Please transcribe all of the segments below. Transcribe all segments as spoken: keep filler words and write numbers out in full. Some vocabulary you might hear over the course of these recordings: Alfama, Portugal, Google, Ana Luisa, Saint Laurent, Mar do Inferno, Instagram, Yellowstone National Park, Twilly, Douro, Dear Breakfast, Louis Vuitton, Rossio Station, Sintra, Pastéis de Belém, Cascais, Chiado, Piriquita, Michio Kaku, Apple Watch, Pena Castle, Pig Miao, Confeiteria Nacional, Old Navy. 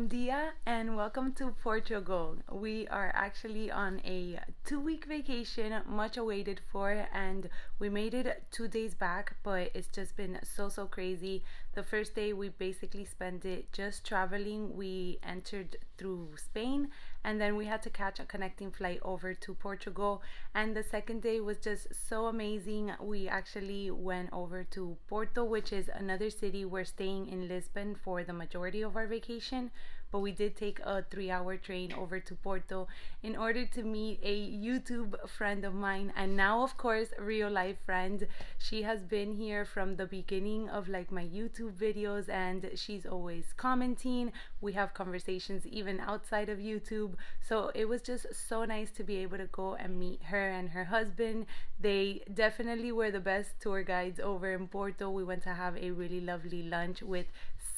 Bom dia and welcome to Portugal. We are actually on a two-week vacation, much awaited for, and we made it two days back, but it's just been so so crazy. The first day we basically spent it just traveling. We entered through Spain and then we had to catch a connecting flight over to Portugal, and the second day was just so amazing. We actually went over to Porto, which is another city. We're staying in Lisbon for the majority of our vacation, but we did take a three-hour train over to Porto in order to meet a YouTube friend of mine, and now of course real life friend. She has been here from the beginning of like my YouTube videos, and she's always commenting. We have conversations even outside of YouTube, so it was just so nice to be able to go and meet her and her husband. They definitely were the best tour guides over in Porto. We went to have a really lovely lunch with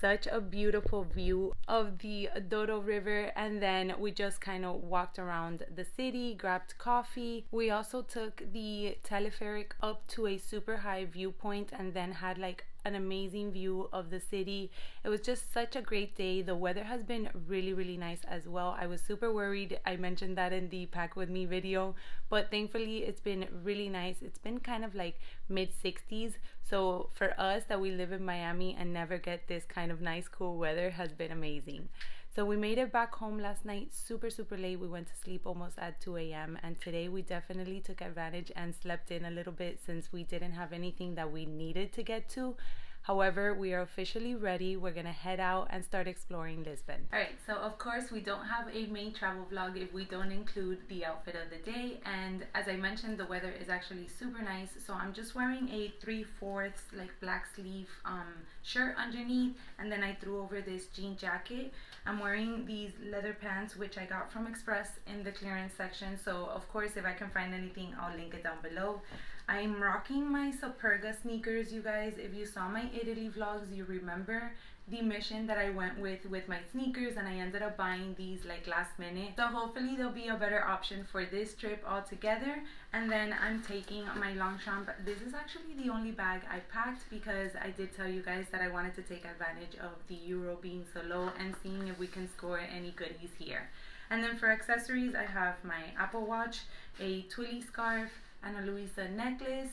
such a beautiful view of the Douro River, and then we just kind of walked around the city, grabbed coffee. We also took the teleferic up to a super high viewpoint and then had like an amazing view of the city. It was just such a great day. The weather has been really really nice as well. I was super worried. I mentioned that in the pack with me video, but thankfully it's been really nice. It's been kind of like mid sixties, so for us that we live in Miami and never get this kind of nice cool weather has been amazing. So we made it back home last night super super late. We went to sleep almost at two A M and today we definitely took advantage and slept in a little bit since we didn't have anything that we needed to get to. However, we are officially ready. We're gonna head out and start exploring Lisbon. All right, so of course we don't have a main travel vlog if we don't include the outfit of the day, and as I mentioned the weather is actually super nice, so I'm just wearing a three-fourths like black sleeve um, shirt underneath, and then I threw over this jean jacket. I'm wearing these leather pants which I got from Express in the clearance section, so of course if I can find anything I'll link it down below. I'm rocking my Superga sneakers, you guys. If you saw my Italy vlogs, you remember the mission that I went with with my sneakers, and I ended up buying these like last minute. So hopefully there'll be a better option for this trip altogether. And then I'm taking my Longchamp. This is actually the only bag I packed because I did tell you guys that I wanted to take advantage of the euro being so low and seeing if we can score any goodies here. And then for accessories, I have my Apple Watch, a Twilly scarf, Ana Luisa necklace,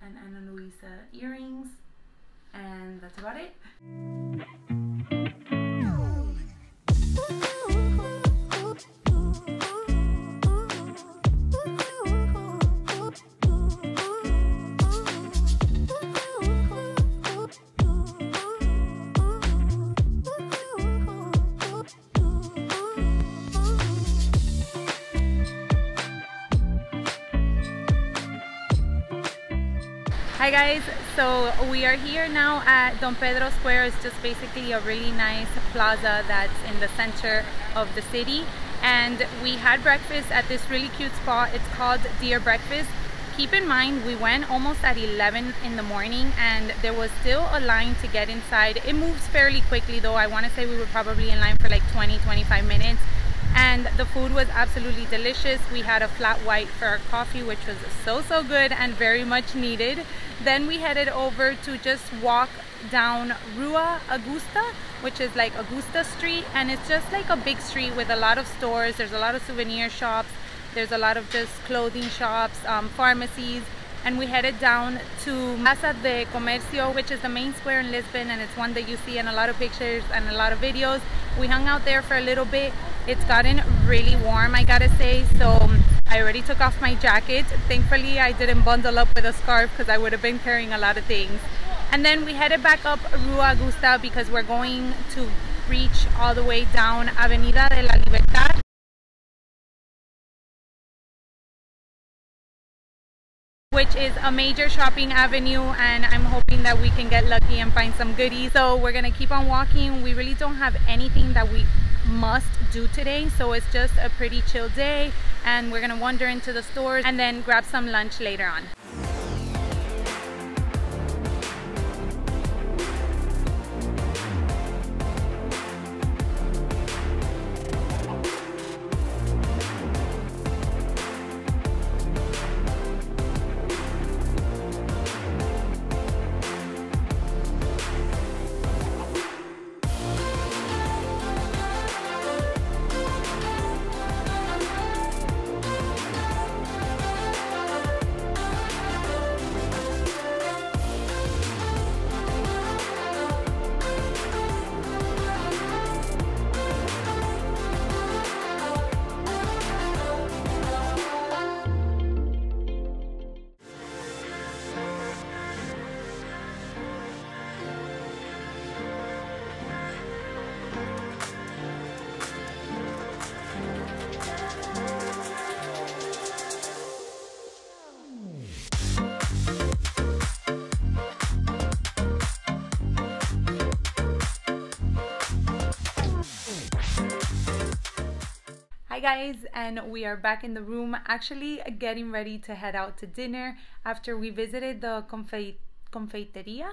and Ana Luisa earrings, and that's about it. Hi guys, so we are here now at Don Pedro Square. It's just basically a really nice plaza that's in the center of the city, and we had breakfast at this really cute spot. It's called Dear Breakfast. Keep in mind we went almost at eleven in the morning and there was still a line to get inside. It moves fairly quickly though. I want to say we were probably in line for like twenty to twenty-five minutes, and the food was absolutely delicious. We had a flat white for our coffee, which was so so good and very much needed. Then we headed over to just walk down Rua Augusta, which is like Augusta Street, and it's just like a big street with a lot of stores. There's a lot of souvenir shops, there's a lot of just clothing shops, um, pharmacies, and we headed down to Praça do Comércio, which is the main square in Lisbon, and it's one that you see in a lot of pictures and a lot of videos. We hung out there for a little bit. It's gotten really warm, I gotta say, so I already took off my jacket. Thankfully I didn't bundle up with a scarf because I would have been carrying a lot of things. And then we headed back up Rua Augusta because we're going to reach all the way down Avenida de la Liberdade. Which is a major shopping avenue, and I'm hoping that we can get lucky and find some goodies. So we're gonna keep on walking. We really don't have anything that we must do today, so it's just a pretty chill day, and we're gonna wander into the stores and then grab some lunch later on. Hi guys, and we are back in the room, actually getting ready to head out to dinner after we visited the confe Confeiteria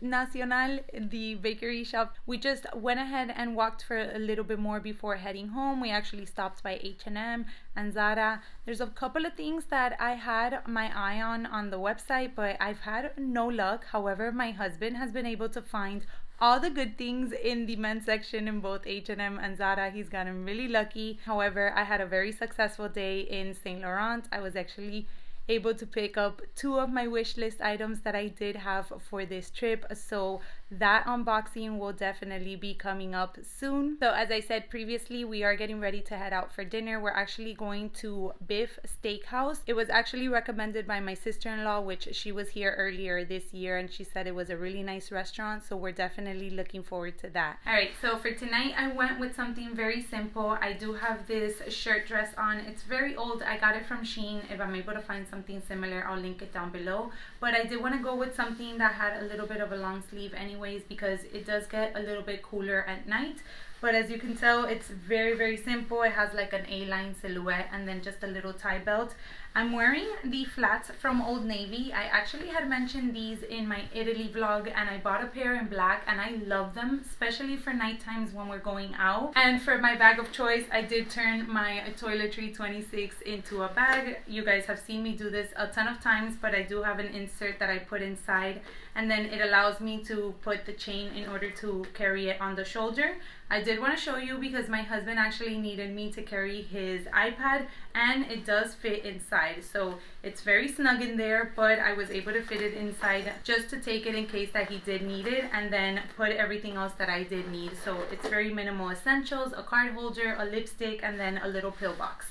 Nacional, the bakery shop. We just went ahead and walked for a little bit more before heading home. We actually stopped by H and M and Zara. There's a couple of things that I had my eye on on the website, but I've had no luck. However, my husband has been able to find all the good things in the men's section in both H and M and Zara. He's gotten really lucky. However, I had a very successful day in Saint Laurent. I was actually able to pick up two of my wish list items that I did have for this trip, so that unboxing will definitely be coming up soon. So as I said previously, we are getting ready to head out for dinner. We're actually going to Biff Steakhouse. It was actually recommended by my sister-in-law, which she was here earlier this year, and she said it was a really nice restaurant, so we're definitely looking forward to that. All right, so for tonight I went with something very simple. I do have this shirt dress on. It's very old. I got it from Shein. If I'm able to find something similar, I'll link it down below, but I did want to go with something that had a little bit of a long sleeve anyway, because it does get a little bit cooler at night. But as you can tell, it's very very simple. It has like an A-line silhouette and then just a little tie belt. I'm wearing the flats from Old Navy. I actually had mentioned these in my Italy vlog, and I bought a pair in black and I love them, especially for night times when we're going out. And for my bag of choice, I did turn my Toiletry twenty-six into a bag. You guys have seen me do this a ton of times, but I do have an insert that I put inside, and then it allows me to put the chain in order to carry it on the shoulder. I did want to show you because my husband actually needed me to carry his iPad, and it does fit inside, so it's very snug in there, but I was able to fit it inside just to take it in case that he did need it, and then put everything else that I did need. So it's very minimal essentials: a card holder, a lipstick, and then a little pill box.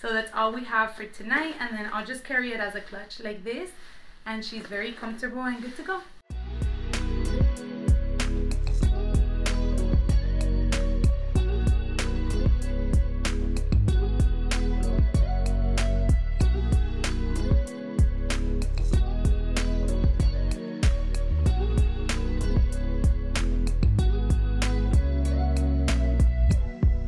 So that's all we have for tonight, and then I'll just carry it as a clutch like this, and she's very comfortable and good to go.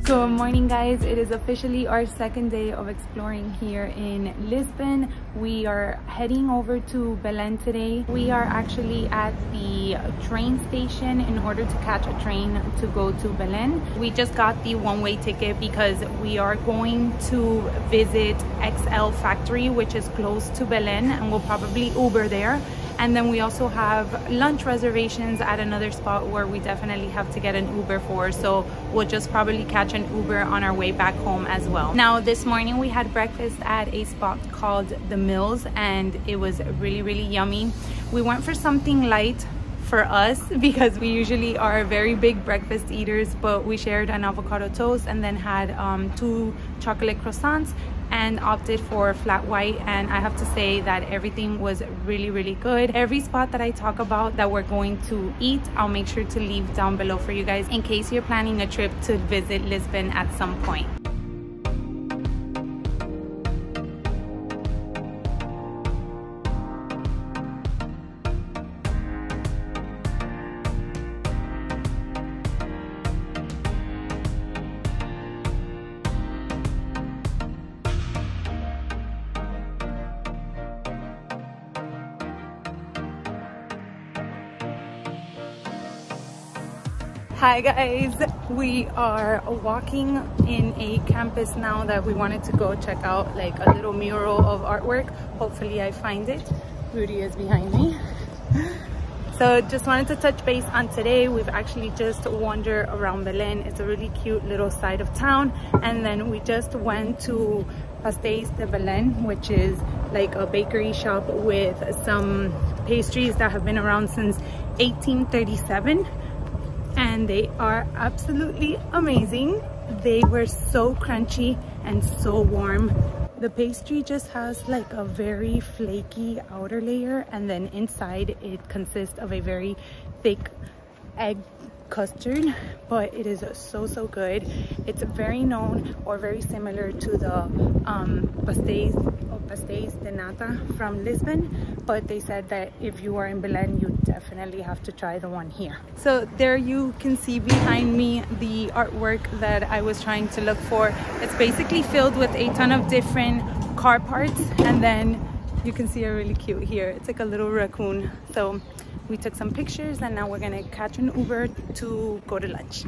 So good morning guys, it is officially our second day of exploring here in Lisbon. We are heading over to Belém today. We are actually at the train station in order to catch a train to go to Belém. We just got the one-way ticket because we are going to visit L X Factory, which is close to Belém, and we'll probably Uber there. And then we also have lunch reservations at another spot where we definitely have to get an Uber for, so we'll just probably catch an Uber on our way back home as well. Now this morning we had breakfast at a spot called The Mills, and it was really really yummy. We went for something light for us because we usually are very big breakfast eaters, but we shared an avocado toast and then had um, two chocolate croissants and opted for flat white, and I have to say that everything was really really good. Every spot that I talk about that we're going to eat, I'll make sure to leave down below for you guys in case you're planning a trip to visit Lisbon at some point. Hi guys, we are walking in a campus now that we wanted to go check out, like a little mural of artwork. Hopefully I find it. Rudy is behind me. So just wanted to touch base on today. We've actually just wandered around Belém. It's a really cute little side of town, and then we just went to Pastéis de Belém, which is like a bakery shop with some pastries that have been around since eighteen thirty-seven. And they are absolutely amazing. They were so crunchy and so warm. The pastry just has like a very flaky outer layer, and then inside it consists of a very thick egg custard, but it is so so good. It's very known or very similar to the um, pastéis or pastéis de nata from Lisbon, but they said that if you are in Belém, you definitely have to try the one here. So there you can see behind me the artwork that I was trying to look for. It's basically filled with a ton of different car parts, and then you can see a really cute here. It's like a little raccoon. So we took some pictures and now we're gonna catch an Uber to go to lunch.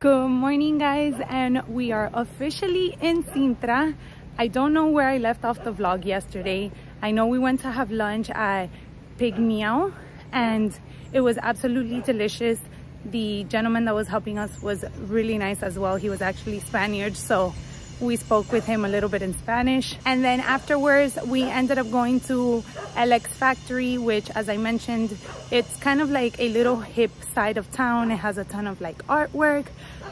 Good morning guys, and we are officially in Sintra. I don't know where I left off the vlog yesterday. I know we went to have lunch at Pig Miao and it was absolutely delicious. The gentleman that was helping us was really nice as well. He was actually Spaniard, so we spoke with him a little bit in Spanish. And then afterwards we ended up going to L X Factory, which, as I mentioned, it's kind of like a little hip side of town. It has a ton of like artwork.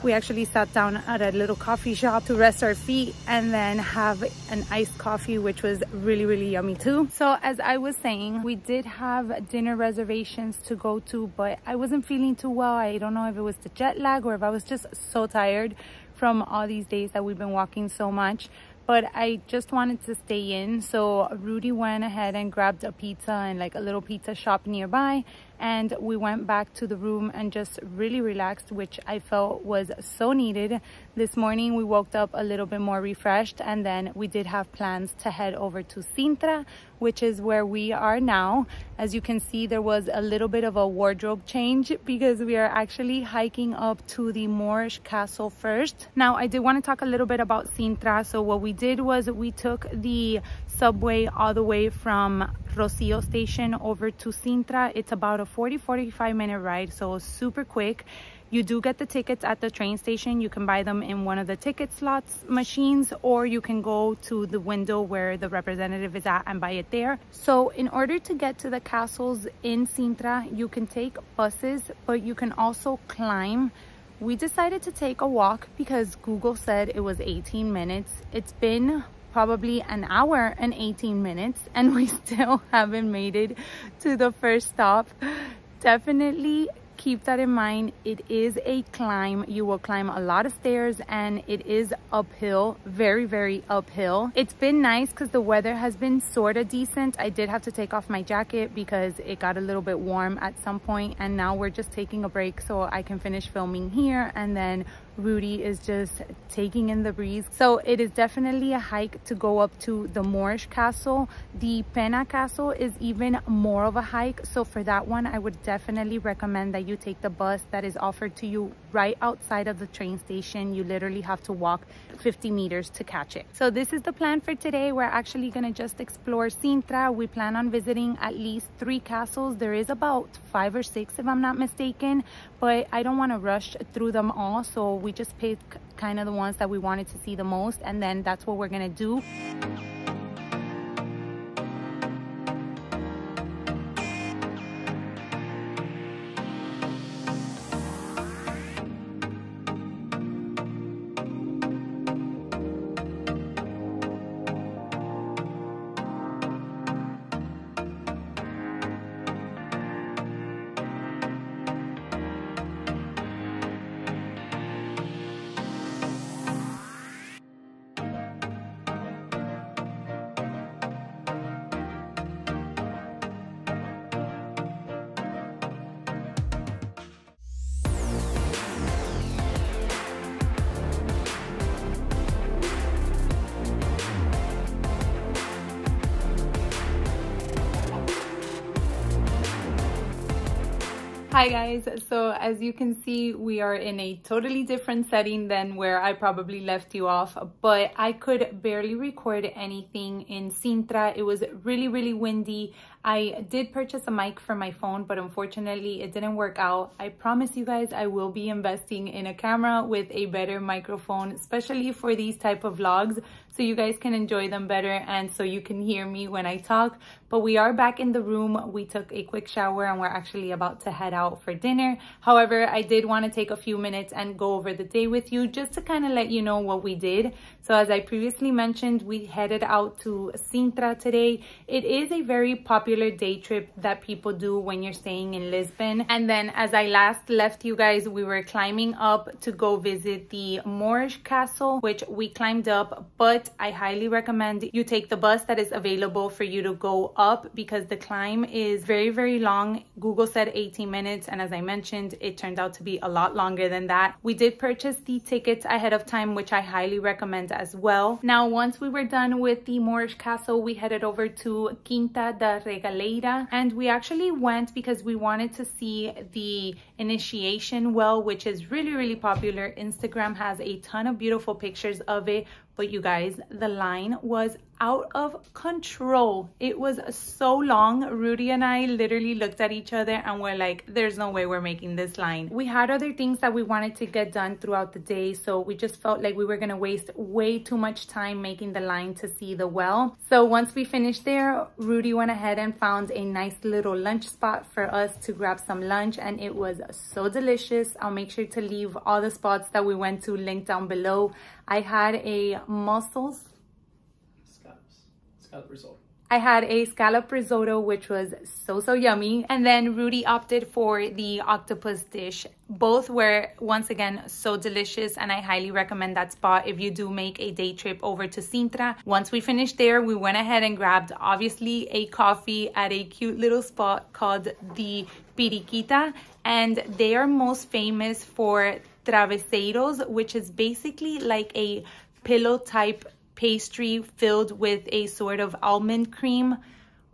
We actually sat down at a little coffee shop to rest our feet and then have an iced coffee, which was really, really yummy too. So as I was saying, we did have dinner reservations to go to, but I wasn't feeling too well. I don't know if it was the jet lag or if I was just so tired from all these days that we've been walking so much. But I just wanted to stay in, so Rudy went ahead and grabbed a pizza and like a little pizza shop nearby, and we went back to the room and just really relaxed, which I felt was so needed. This morning we woke up a little bit more refreshed, and then we did have plans to head over to Sintra, which is where we are now. As you can see, there was a little bit of a wardrobe change because we are actually hiking up to the Moorish Castle first. Now, I did want to talk a little bit about Sintra. So what we did was we took the subway all the way from Rossio Station over to Sintra. It's about a forty to forty-five minute ride, so super quick. You do get the tickets at the train station. You can buy them in one of the ticket slots machines, or you can go to the window where the representative is at and buy it there. So in order to get to the castles in Sintra, you can take buses, but you can also climb. We decided to take a walk because Google said it was eighteen minutes. It's been probably an hour and eighteen minutes and we still haven't made it to the first stop. Definitely keep that in mind. It is a climb. You will climb a lot of stairs and it is uphill, very very uphill. It's been nice because the weather has been sort of decent. I did have to take off my jacket because it got a little bit warm at some point, and now we're just taking a break so I can finish filming here, and then Rudy is just taking in the breeze. So it is definitely a hike to go up to the Moorish Castle. The Pena Castle is even more of a hike, so for that one I would definitely recommend that you take the bus that is offered to you right outside of the train station. You literally have to walk fifty meters to catch it. So this is the plan for today. We're actually going to just explore Sintra. We plan on visiting at least three castles. There is about five or six if I'm not mistaken, but I don't want to rush through them all, so we just picked kind of the ones that we wanted to see the most, and then that's what we're gonna do. Hi guys, so as you can see, we are in a totally different setting than where I probably left you off, but I could barely record anything in Sintra. It was really, really windy. I did purchase a mic for my phone, but unfortunately it didn't work out. I promise you guys, I will be investing in a camera with a better microphone, especially for these type of vlogs, so you guys can enjoy them better and so you can hear me when I talk. But we are back in the room. We took a quick shower and we're actually about to head out for dinner. However, I did want to take a few minutes and go over the day with you just to kind of let you know what we did. So as I previously mentioned, we headed out to Sintra today. It is a very popular day trip that people do when you're staying in Lisbon. And then as I last left you guys, we were climbing up to go visit the Moorish Castle, which we climbed up, but I highly recommend you take the bus that is available for you to go up because the climb is very, very long. Google said eighteen minutes. And as I mentioned, it turned out to be a lot longer than that. We did purchase the tickets ahead of time, which I highly recommend as well. Now, once we were done with the Moorish Castle, we headed over to Quinta da Regaleira. And we actually went because we wanted to see the initiation well, which is really, really popular. Instagram has a ton of beautiful pictures of it. But you guys, the line was out of control. It was so long. Rudy and I literally looked at each other and we're like, there's no way we're making this line. We had other things that we wanted to get done throughout the day, so we just felt like we were gonna waste way too much time making the line to see the well. So once we finished there, Rudy went ahead and found a nice little lunch spot for us to grab some lunch, and it was so delicious. I'll make sure to leave all the spots that we went to linked down below. I had a mussels. Scallops. Scallop risotto. I had a scallop risotto, which was so, so yummy. And then Rudy opted for the octopus dish. Both were, once again, so delicious, and I highly recommend that spot if you do make a day trip over to Sintra. Once we finished there, we went ahead and grabbed, obviously, a coffee at a cute little spot called the Piriquita, and they are most famous for Travesseiros, which is basically like a pillow-type pastry filled with a sort of almond cream.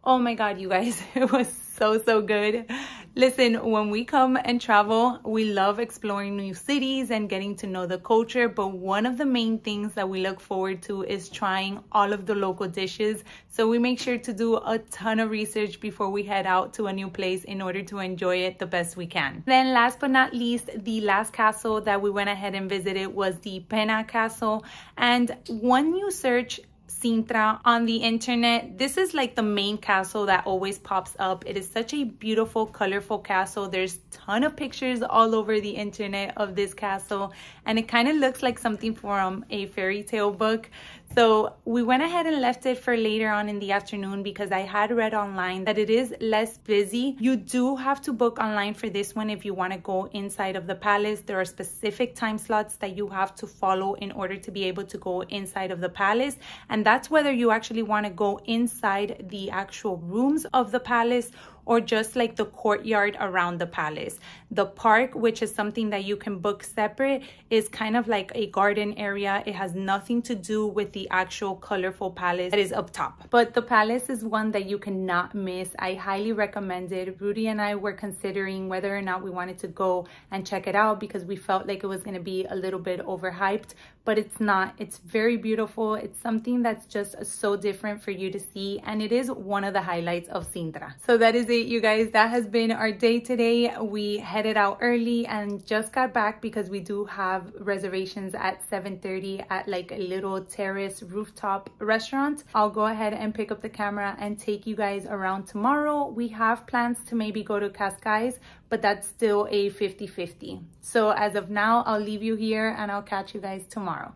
Oh my God, you guys, it was so, so good. Listen, when we come and travel, we love exploring new cities and getting to know the culture, but one of the main things that we look forward to is trying all of the local dishes. So we make sure to do a ton of research before we head out to a new place in order to enjoy it the best we can. Then last but not least, the last castle that we went ahead and visited was the Pena Castle. And when you search Sintra on the internet, this is like the main castle that always pops up. It is such a beautiful, colorful castle. There's a ton of pictures all over the internet of this castle, and it kind of looks like something from a fairy tale book. So we went ahead and left it for later on in the afternoon because I had read online that it is less busy. You do have to book online for this one if you want to go inside of the palace. There are specific time slots that you have to follow in order to be able to go inside of the palace. And that's whether you actually want to go inside the actual rooms of the palace or just like the courtyard around the palace. The park, which is something that you can book separate, is kind of like a garden area. It has nothing to do with the actual colorful palace that is up top. But the palace is one that you cannot miss. I highly recommend it. Rudy and I were considering whether or not we wanted to go and check it out because we felt like it was gonna be a little bit overhyped, but it's not. It's very beautiful. It's something that's just so different for you to see, and it is one of the highlights of Sintra. So that is it, you guys. That has been our day today. We headed out early and just got back because we do have reservations at seven thirty at like a little terrace rooftop restaurant. I'll go ahead and pick up the camera and take you guys around tomorrow. We have plans to maybe go to Cascais, but that's still a fifty fifty. So as of now, I'll leave you here and I'll catch you guys tomorrow.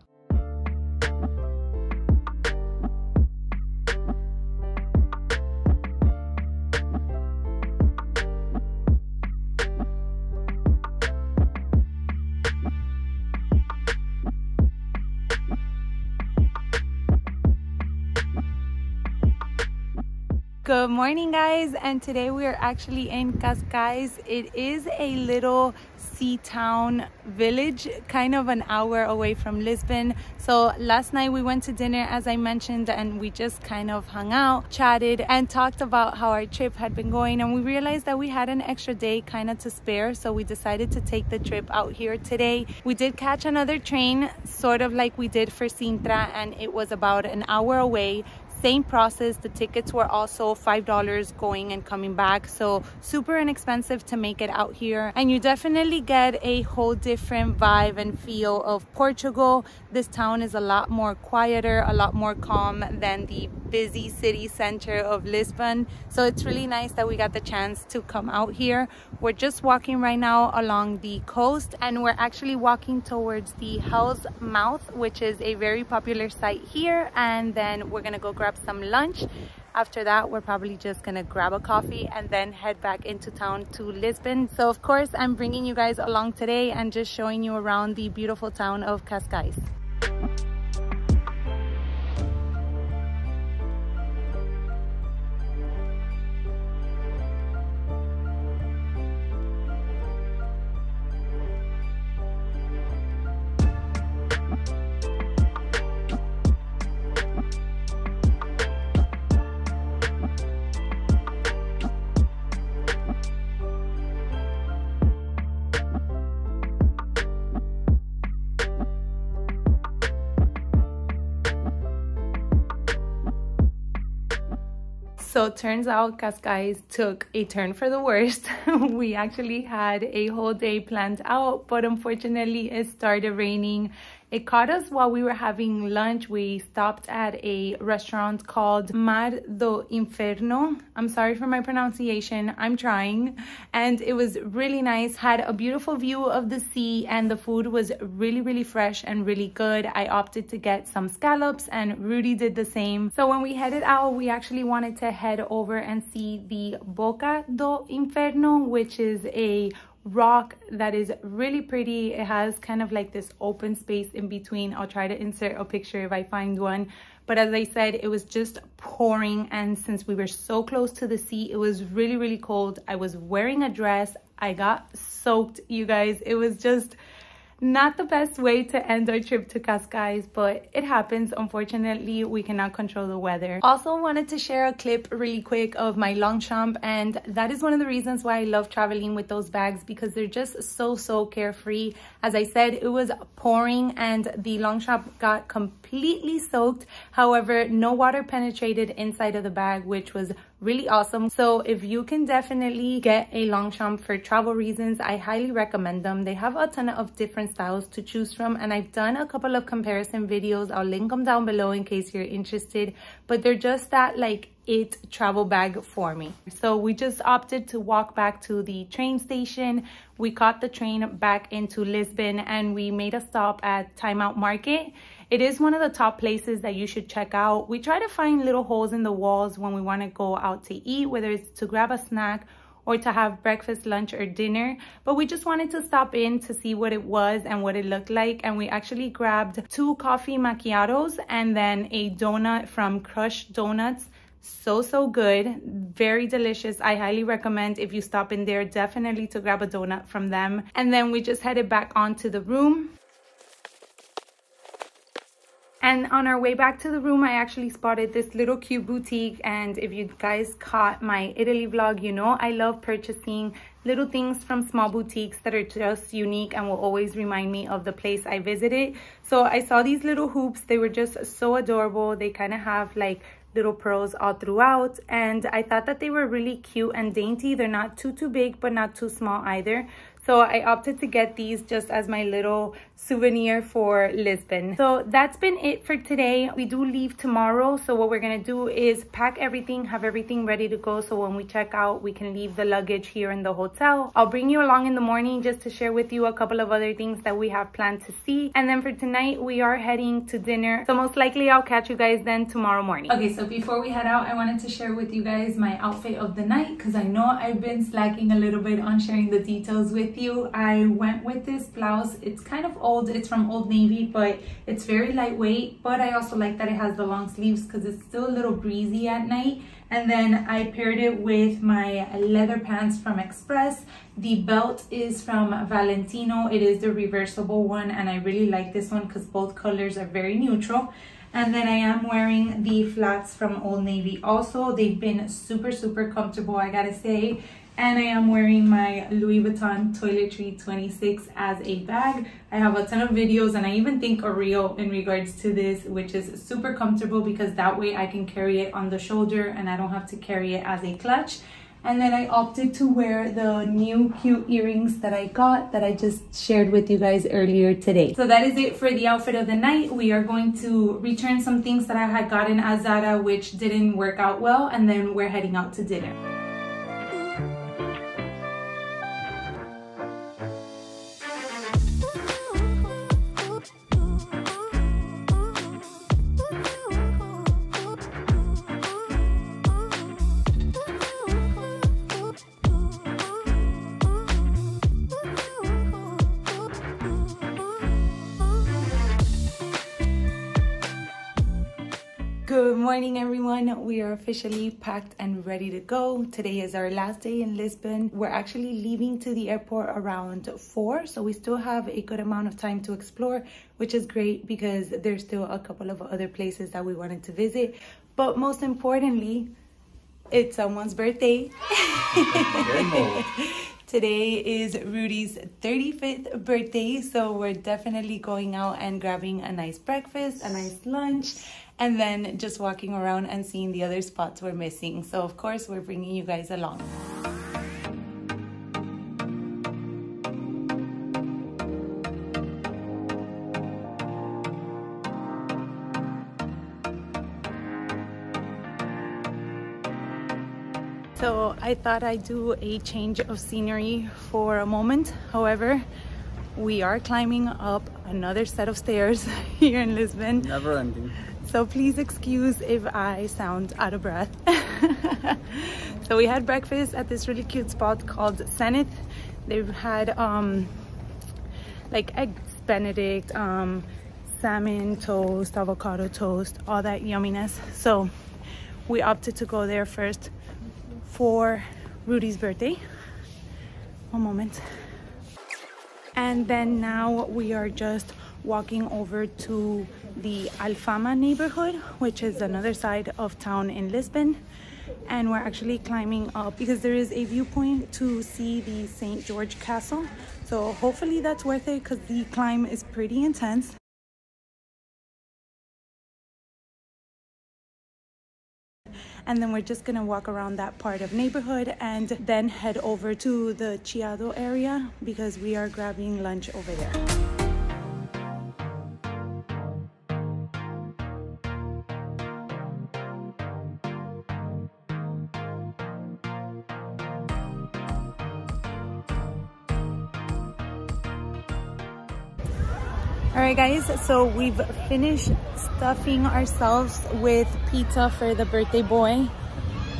Good morning guys, and today we are actually in Cascais. It is a little sea town village, kind of an hour away from Lisbon. So last night we went to dinner, as I mentioned, and we just kind of hung out, chatted, and talked about how our trip had been going, and we realized that we had an extra day kind of to spare, so we decided to take the trip out here today. We did catch another train, sort of like we did for Sintra, and it was about an hour away. Same process. The tickets were also five dollars going and coming back, so super inexpensive to make it out here. And you definitely get a whole different vibe and feel of Portugal. This town is a lot more quieter, a lot more calm than the busy city center of Lisbon. So it's really nice that we got the chance to come out here. We're just walking right now along the coast, and we're actually walking towards the Hell's Mouth, which is a very popular site here. And then we're gonna go grab some lunch. After that, we're probably just gonna grab a coffee and then head back into town to Lisbon. So of course, I'm bringing you guys along today and just showing you around the beautiful town of Cascais. So it turns out Cascais took a turn for the worst. We actually had a whole day planned out, but unfortunately it started raining. It caught us while we were having lunch. We stopped at a restaurant called Mar do Inferno. I'm sorry for my pronunciation, I'm trying. And it was really nice, had a beautiful view of the sea, and the food was really, really fresh and really good. I opted to get some scallops and Rudy did the same. So when we headed out, we actually wanted to head over and see the Boca do Inferno, which is a rock that is really pretty. It has kind of like this open space in between. I'll try to insert a picture if I find one. But as I said, it was just pouring, and since we were so close to the sea, it was really, really cold. I was wearing a dress. I got soaked, you guys. It was just not the best way to end our trip to Cascais, but it happens. Unfortunately, we cannot control the weather. Also wanted to share a clip really quick of my Longchamp, and that is one of the reasons why I love traveling with those bags, because they're just so, so carefree. As I said, it was pouring and the Longchamp got completely soaked. However, no water penetrated inside of the bag, which was really awesome. So if you can definitely get a Longchamp for travel reasons, I highly recommend them. They have a ton of different styles to choose from, and I've done a couple of comparison videos. I'll link them down below in case you're interested, but they're just that like it travel bag for me. So we just opted to walk back to the train station. We caught the train back into Lisbon, and we made a stop at Timeout Market. It is one of the top places that you should check out. We try to find little holes in the walls when we want to go out to eat, whether it's to grab a snack or to have breakfast, lunch, or dinner. But we just wanted to stop in to see what it was and what it looked like. And we actually grabbed two coffee macchiatos and then a donut from Crushed Donuts. So, so good. Very delicious. I highly recommend if you stop in there, definitely to grab a donut from them. And then we just headed back onto the room. And on our way back to the room, I actually spotted this little cute boutique. And if you guys caught my Italy vlog, you know I love purchasing little things from small boutiques that are just unique and will always remind me of the place I visited. So I saw these little hoops. They were just so adorable. They kind of have like little pearls all throughout, and I thought that they were really cute and dainty. They're not too, too big, but not too small either. So I opted to get these just as my little souvenir for Lisbon. So that's been it for today. We do leave tomorrow. So what we're gonna do is pack everything, have everything ready to go. So when we check out, we can leave the luggage here in the hotel. I'll bring you along in the morning just to share with you a couple of other things that we have planned to see. And then for tonight, we are heading to dinner. So most likely I'll catch you guys then tomorrow morning. Okay, so before we head out, I wanted to share with you guys my outfit of the night, because I know I've been slacking a little bit on sharing the details with you. I went with this blouse. It's kind of old old. It's from Old Navy, but it's very lightweight. But I also like that it has the long sleeves because it's still a little breezy at night. And then I paired it with my leather pants from Express. The belt is from Valentino. It is the reversible one, and I really like this one because both colors are very neutral. And then I am wearing the flats from Old Navy also. They've been super, super comfortable, I gotta say. And I am wearing my Louis Vuitton Toiletry twenty-six as a bag. I have a ton of videos and I even think a reel in regards to this, which is super comfortable because that way I can carry it on the shoulder and I don't have to carry it as a clutch. And then I opted to wear the new cute earrings that I got that I just shared with you guys earlier today. So that is it for the outfit of the night. We are going to return some things that I had gotten at Zara which didn't work out well, and then we're heading out to dinner. Good morning, everyone. We are officially packed and ready to go. Today is our last day in Lisbon. We're actually leaving to the airport around four, so we still have a good amount of time to explore, which is great because there's still a couple of other places that we wanted to visit. But most importantly, it's someone's birthday. Today is Rudy's thirty-fifth birthday, so we're definitely going out and grabbing a nice breakfast, a nice lunch, and then just walking around and seeing the other spots we're missing. So of course, we're bringing you guys along. So I thought I'd do a change of scenery for a moment. However, we are climbing up another set of stairs here in Lisbon. Never ending. So please excuse if I sound out of breath. So we had breakfast at this really cute spot called Zenith. They've had um, like eggs benedict, um, salmon toast, avocado toast, all that yumminess. So we opted to go there first for Rudy's birthday. One moment. And then now we are just walking over to the Alfama neighborhood, which is another side of town in Lisbon. And we're actually climbing up because there is a viewpoint to see the Saint George Castle. So hopefully that's worth it because the climb is pretty intense. And then we're just gonna walk around that part of neighborhood and then head over to the Chiado area because we are grabbing lunch over there. All right, guys, so we've finished stuffing ourselves with pizza for the birthday boy.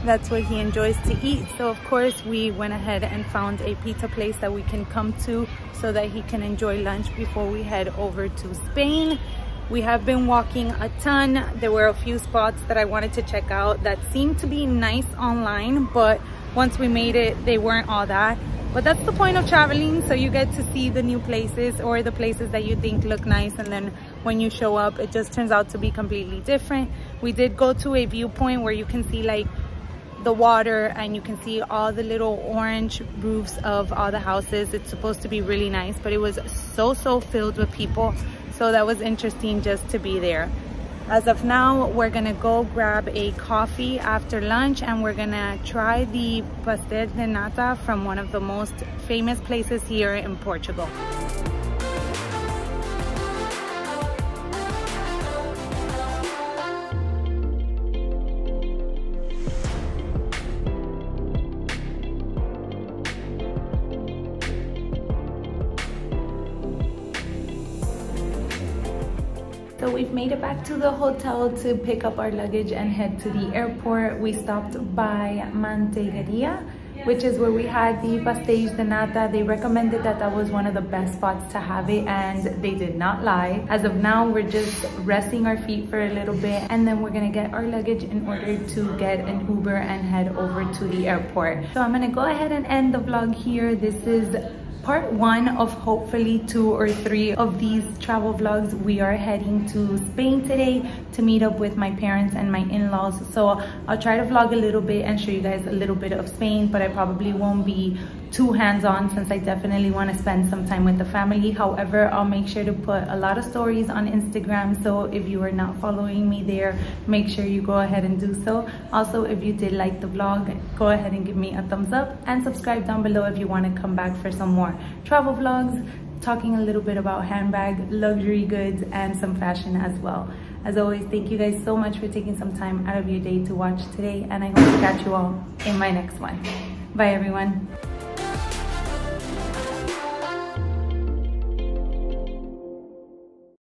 That's what he enjoys to eat. So of course we went ahead and found a pizza place that we can come to so that he can enjoy lunch before we head over to Spain. We have been walking a ton. There were a few spots that I wanted to check out that seemed to be nice online, but once we made it, they weren't all that. But that's the point of traveling, so you get to see the new places or the places that you think look nice, and then when you show up, it just turns out to be completely different. We did go to a viewpoint where you can see like the water and you can see all the little orange roofs of all the houses. It's supposed to be really nice, but it was so, so filled with people. So that was interesting just to be there. As of now, we're gonna go grab a coffee after lunch and we're gonna try the Pastéis de nata from one of the most famous places here in Portugal. So we've made it back to the hotel to pick up our luggage and head to the airport. We stopped by Mantequeria, which is where we had the Pastéis de Nata. They recommended that that was one of the best spots to have it, and they did not lie. As of now, we're just resting our feet for a little bit, and then we're gonna get our luggage in order to get an Uber and head over to the airport. So I'm gonna go ahead and end the vlog here. This is part one of hopefully two or three of these travel vlogs. We are heading to Spain today to meet up with my parents and my in-laws, so I'll try to vlog a little bit and show you guys a little bit of Spain, but I probably won't be too hands-on since I definitely want to spend some time with the family. However, I'll make sure to put a lot of stories on Instagram, so if you are not following me there, make sure you go ahead and do so. Also, if you did like the vlog, go ahead and give me a thumbs up and subscribe down below if you want to come back for some more travel vlogs, talking a little bit about handbag, luxury goods, and some fashion as well. As always, thank you guys so much for taking some time out of your day to watch today, and I hope to catch you all in my next one. Bye everyone.